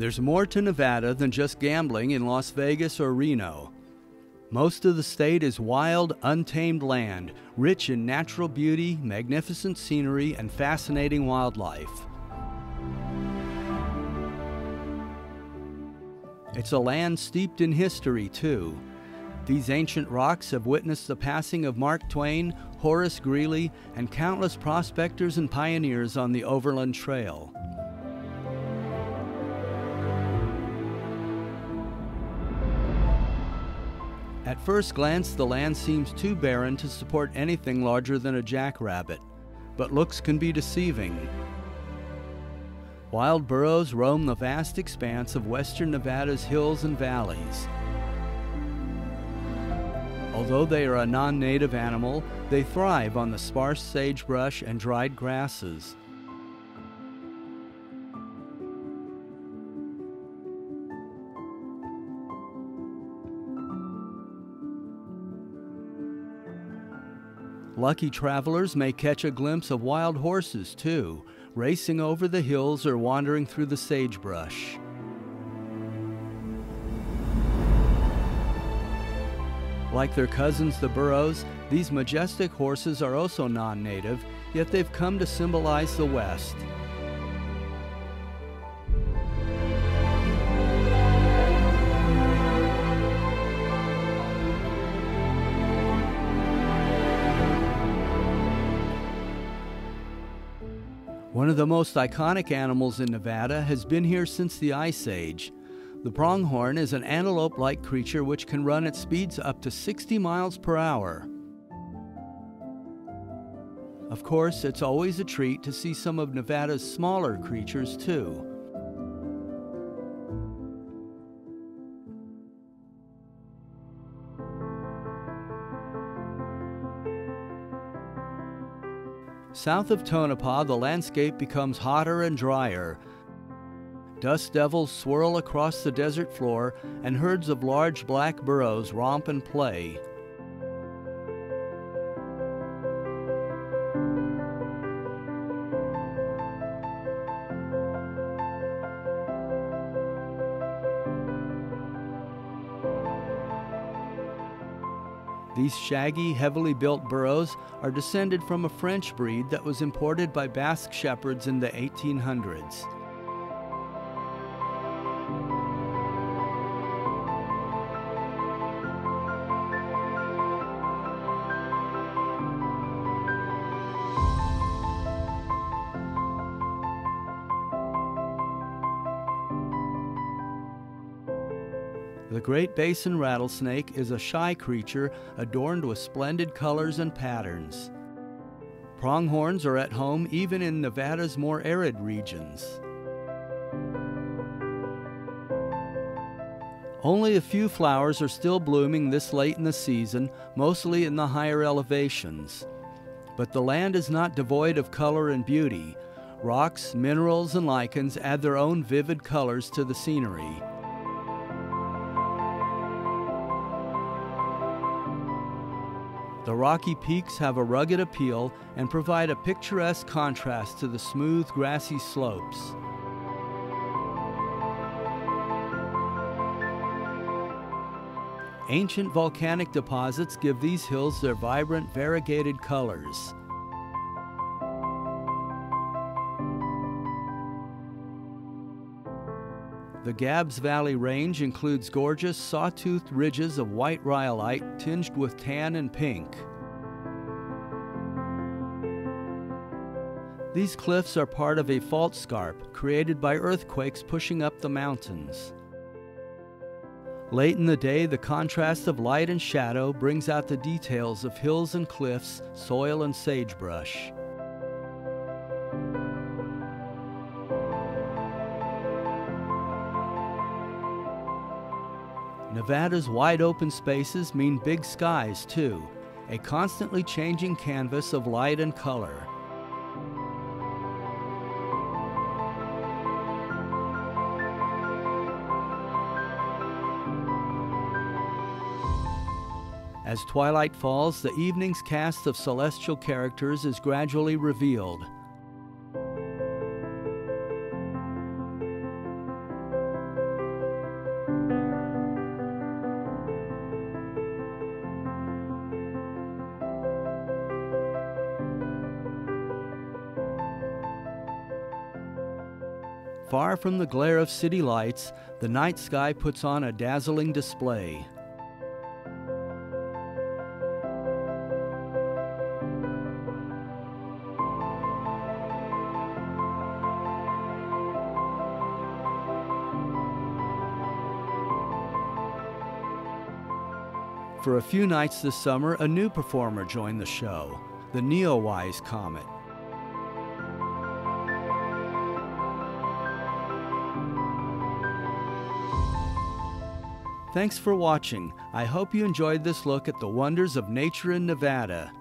There's more to Nevada than just gambling in Las Vegas or Reno. Most of the state is wild, untamed land, rich in natural beauty, magnificent scenery, and fascinating wildlife. It's a land steeped in history, too. These ancient rocks have witnessed the passing of Mark Twain, Horace Greeley, and countless prospectors and pioneers on the Overland Trail. At first glance, the land seems too barren to support anything larger than a jackrabbit, but looks can be deceiving. Wild burros roam the vast expanse of western Nevada's hills and valleys. Although they are a non-native animal, they thrive on the sparse sagebrush and dried grasses. Lucky travelers may catch a glimpse of wild horses, too, racing over the hills or wandering through the sagebrush. Like their cousins, the burros, these majestic horses are also non-native, yet they've come to symbolize the West. One of the most iconic animals in Nevada has been here since the Ice Age. The pronghorn is an antelope-like creature which can run at speeds up to 60 miles per hour. Of course, it's always a treat to see some of Nevada's smaller creatures, too. South of Tonopah, the landscape becomes hotter and drier. Dust devils swirl across the desert floor, and herds of large black burros romp and play. These shaggy, heavily built burros are descended from a French breed that was imported by Basque shepherds in the 1800s. The Great Basin Rattlesnake is a shy creature adorned with splendid colors and patterns. Pronghorns are at home even in Nevada's more arid regions. Only a few flowers are still blooming this late in the season, mostly in the higher elevations. But the land is not devoid of color and beauty. Rocks, minerals, and lichens add their own vivid colors to the scenery. The rocky peaks have a rugged appeal and provide a picturesque contrast to the smooth, grassy slopes. Ancient volcanic deposits give these hills their vibrant, variegated colors. The Gabbs Valley Range includes gorgeous saw-toothed ridges of white rhyolite tinged with tan and pink. These cliffs are part of a fault scarp created by earthquakes pushing up the mountains. Late in the day, the contrast of light and shadow brings out the details of hills and cliffs, soil and sagebrush. Nevada's wide-open spaces mean big skies, too, a constantly changing canvas of light and color. As twilight falls, the evening's cast of celestial characters is gradually revealed. Far from the glare of city lights, the night sky puts on a dazzling display. For a few nights this summer, a new performer joined the show, the NEOwise Comet. Thanks for watching. I hope you enjoyed this look at the wonders of nature in Nevada.